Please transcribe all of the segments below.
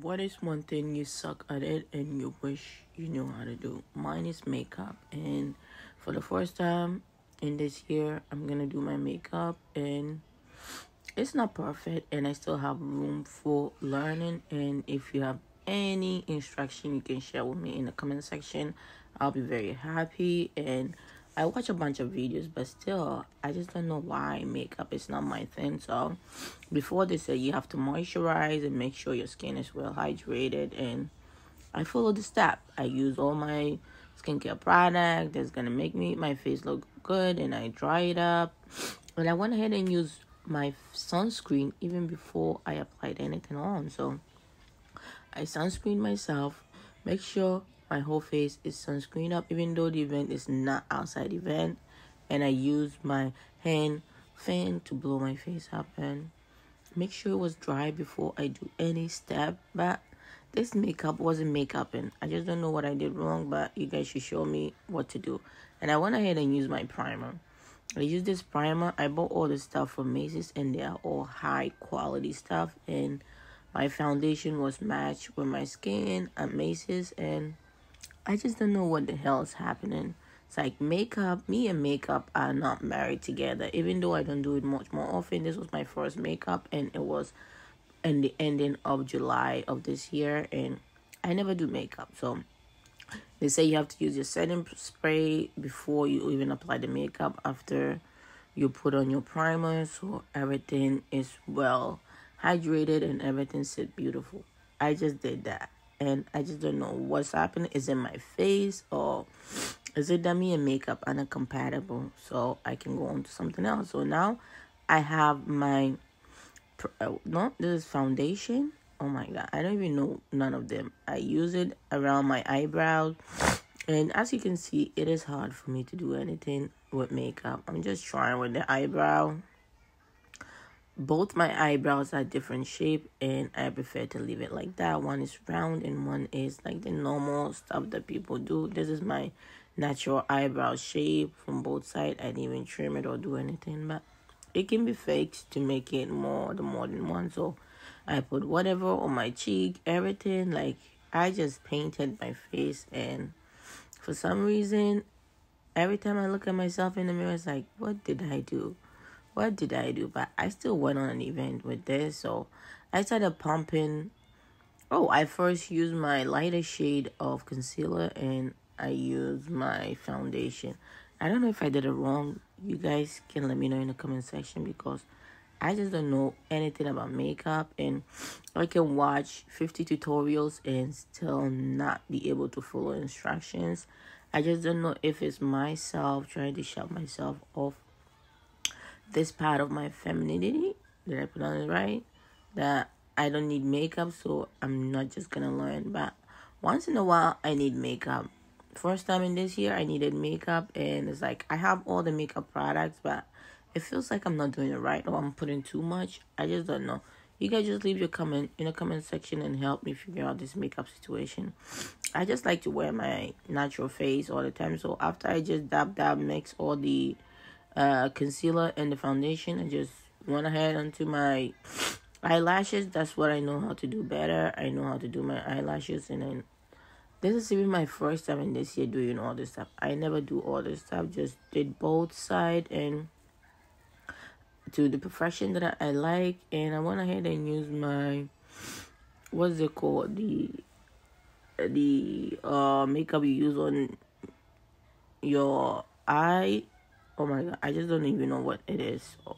What is one thing you suck at it and you wish you knew how to do? Mine is makeup, and for the first time in this year, I'm gonna do my makeup, and it's not perfect, and I still have room for learning. And if you have any instruction you can share with me in the comment section, I'll be very happy. And I watch a bunch of videos, but still, I just don't know why makeup is not my thing. So, before they say you have to moisturize and make sure your skin is well hydrated, and I follow the step. I use all my skincare product that's gonna make my face look good, and I dry it up. And I went ahead and used my sunscreen even before I applied anything on. So, I sunscreen myself. Make sure my whole face is sunscreened up, even though the event is not outside event. And I used my hand fan to blow my face up and make sure it was dry before I do any step. But this makeup wasn't makeup, and I just don't know what I did wrong, but you guys should show me what to do. And I went ahead and used my primer. I used this primer. I bought all the stuff from Macy's, and they are all high quality stuff. And my foundation was matched with my skin at Macy's, and I just don't know what the hell is happening. It's like makeup, me and makeup are not married together. Even though I don't do it much more often, this was my first makeup, and it was in the ending of July of this year, and I never do makeup. So they say you have to use your setting spray before you even apply the makeup, after you put on your primer, so everything is well hydrated and everything sit beautiful. I just did that. And I just don't know what's happening. Is it my face, or is it that me and makeup are not compatible? So I can go on to something else. So now I have my, this is foundation. Oh my God, I don't even know none of them. I use it around my eyebrows. And as you can see, it is hard for me to do anything with makeup. I'm just trying with the eyebrow. Both my eyebrows are different shape, and I prefer to leave it like that. One is round and one is like the normal stuff that people do. This is my natural eyebrow shape from both sides. I didn't even trim it or do anything, but it can be fixed to make it more than one. So I put whatever on my cheek, everything. Like, I just painted my face, and for some reason, every time I look at myself in the mirror, it's like, what did I do? What did I do? But I still went on an event with this, so I started pumping. Oh, I first used my lighter shade of concealer, and I used my foundation. I don't know if I did it wrong. You guys can let me know in the comment section, because I just don't know anything about makeup, and I can watch 50 tutorials and still not be able to follow instructions. I just don't know if it's myself trying to shut myself off this part of my femininity, did I pronounce it right, that I don't need makeup, so I'm not just gonna learn. But once in a while, I need makeup. First time in this year, I needed makeup, and it's like I have all the makeup products, but it feels like I'm not doing it right, or I'm putting too much. I just don't know. You guys just leave your comment in the comment section and help me figure out this makeup situation. I just like to wear my natural face all the time, so after I just dab mix all the concealer and the foundation, I just went ahead onto my eyelashes. That's what I know how to do better. I know how to do my eyelashes, and then this is even my first time in this year doing all this stuff. I never do all this stuff, just did both sides and to the perfection that I like. And I went ahead and used my the makeup you use on your eye. Oh my God, I just don't even know what it is. So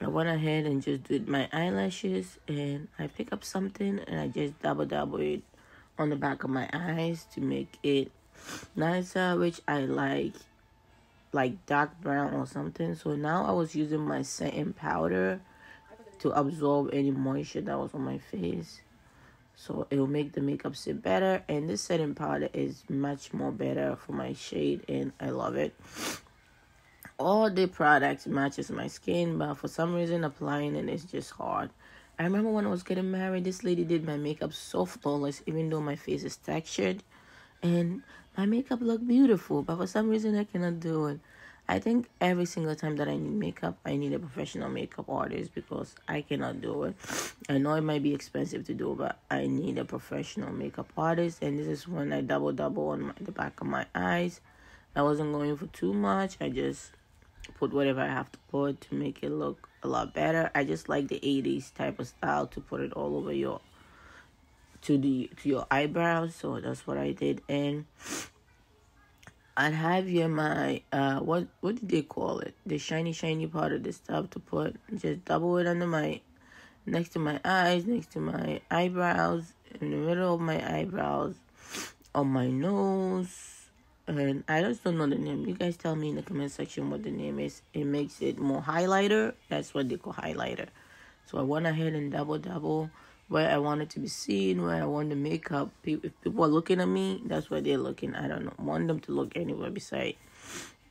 I went ahead and just did my eyelashes, and I pick up something and I just double it on the back of my eyes to make it nicer, which I like dark brown or something. So now I was using my setting powder to absorb any moisture that was on my face, so it will make the makeup sit better. And this setting powder is much more better for my shade, and I love it. All the products matches my skin, but for some reason applying it is just hard. I remember when I was getting married, this lady did my makeup so flawless, even though my face is textured, and my makeup looked beautiful, but for some reason I cannot do it. I think every single time that I need makeup, I need a professional makeup artist because I cannot do it. I know it might be expensive to do, but I need a professional makeup artist. And this is when I double on the back of my eyes. I wasn't going for too much. I just put whatever I have to put to make it look a lot better. I just like the 80s type of style to put it all over your to your eyebrows. So that's what I did. And I have here my what did they call it? The shiny part of the stuff to put. Just double it under my, next to my eyes, next to my eyebrows, in the middle of my eyebrows, on my nose, and I just don't know the name. You guys tell me in the comment section what the name is. It makes it more highlighter. That's what they call highlighter. So I went ahead and double where I want it to be seen, where I want the makeup. If people are looking at me, that's where they're looking. I don't know, want them to look anywhere beside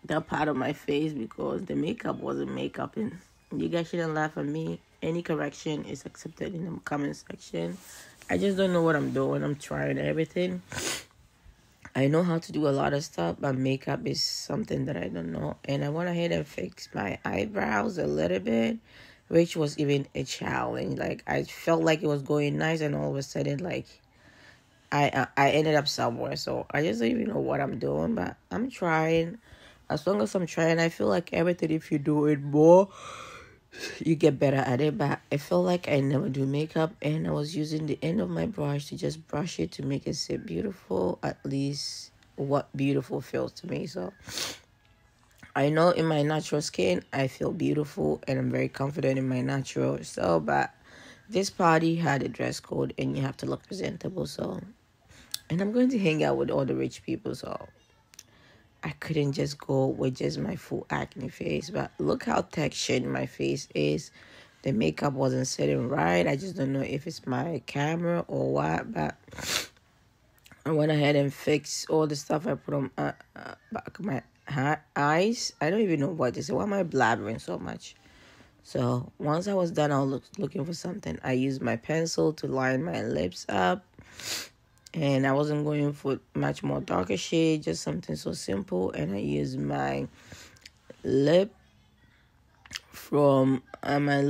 that part of my face because the makeup wasn't makeup. And you guys shouldn't laugh at me. Any correction is accepted in the comment section. I just don't know what I'm doing. I'm trying everything. I know how to do a lot of stuff, but makeup is something that I don't know. And I went ahead and fixed my eyebrows a little bit, which was even a challenge. Like, I felt like it was going nice, and all of a sudden, like, I ended up somewhere. So I just don't even know what I'm doing, but I'm trying. As long as I'm trying, I feel like everything, if you do it more, you get better at it. But I feel like I never do makeup, and I was using the end of my brush to just brush it to make it sit beautiful, at least what beautiful feels to me. So I know in my natural skin, I feel beautiful and I'm very confident in my natural. So, but this party had a dress code and you have to look presentable. So, and I'm going to hang out with all the rich people. So, I couldn't just go with just my full acne face. But look how textured my face is. The makeup wasn't sitting right. I just don't know if it's my camera or what. But I went ahead and fixed all the stuff I put on back of my eyes. I don't even know what this is. Why am I blabbering so much? So once I was done, I was looking for something. I used my pencil to line my lips up, and I wasn't going for much more darker shade, just something so simple. And I used my lip from my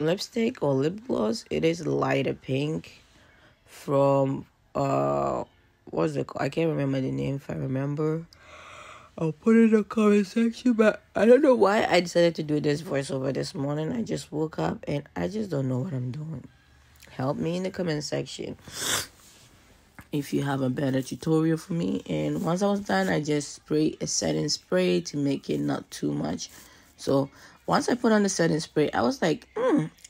lipstick or lip gloss. It is lighter pink from what's it called? I can't remember the name. If I remember, I'll put it in the comment section, but I don't know why I decided to do this voiceover this morning. I just woke up, and I just don't know what I'm doing. Help me in the comment section if you have a better tutorial for me. And once I was done, I just sprayed a setting spray to make it not too much. So once I put on the setting spray, I was like,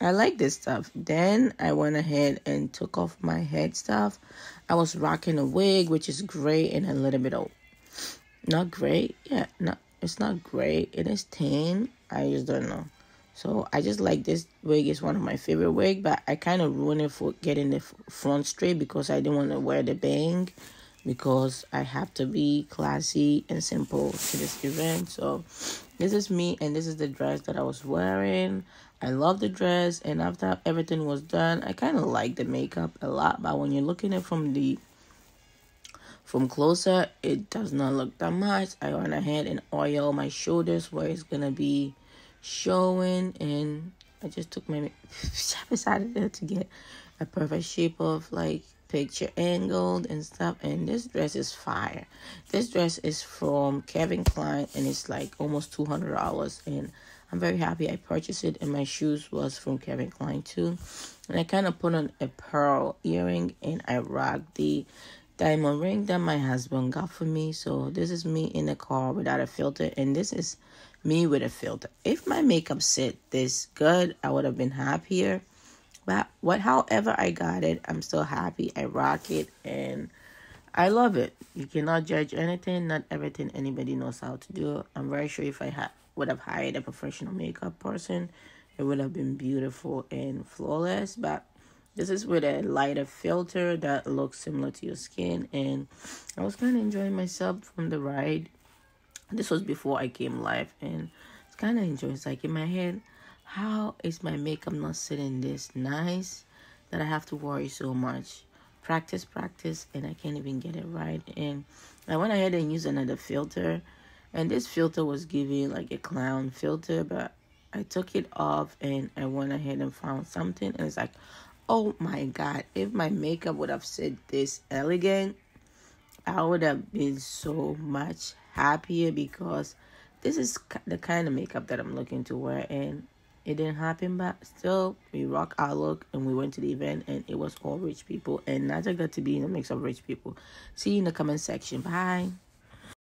I like this stuff. Then I went ahead and took off my head stuff. I was rocking a wig, which is gray and a little bit old. Not gray, yeah, no, it's not gray, it is tan. I just don't know. So I just like this wig, it's one of my favorite wigs, but I kind of ruined it for getting the front straight because I didn't want to wear the bang because I have to be classy and simple to this event. So this is me, and this is the dress that I was wearing. I love the dress, and after everything was done, I kind of like the makeup a lot, but when you're looking at it from closer, it does not look that much. I went ahead and oiled my shoulders where it's gonna be showing, and I just took my sharpest out of there to get a perfect shape of like picture angled and stuff. And this dress is fire. This dress is from Calvin Klein, and it's like almost $200, and I'm very happy I purchased it. And my shoes was from Calvin Klein too, and I kind of put on a pearl earring, and I rocked the diamond ring that my husband got for me. So this is me in the car without a filter, and this is me with a filter. If my makeup said this good, I would have been happier, but however I got it, I'm still happy. I rock it and I love it. You cannot judge anything. Not everything anybody knows how to do. I'm very sure if I would have hired a professional makeup person, it would have been beautiful and flawless. But this is with a lighter filter that looks similar to your skin, and I was kind of enjoying myself from the ride. This was before I came live, and it's kind of enjoying. It's like in my head, how is my makeup not sitting this nice that I have to worry so much? Practice, and I can't even get it right. And I went ahead and used another filter. And this filter was giving like a clown filter, but I took it off and I went ahead and found something. And it's like, oh my God, if my makeup would have said this elegant, I would have been so much happier, because this is the kind of makeup that I'm looking to wear. And it didn't happen, but still, we rock our look, and we went to the event, and it was all rich people. And Naja got to be in a mix of rich people. See you in the comment section. Bye.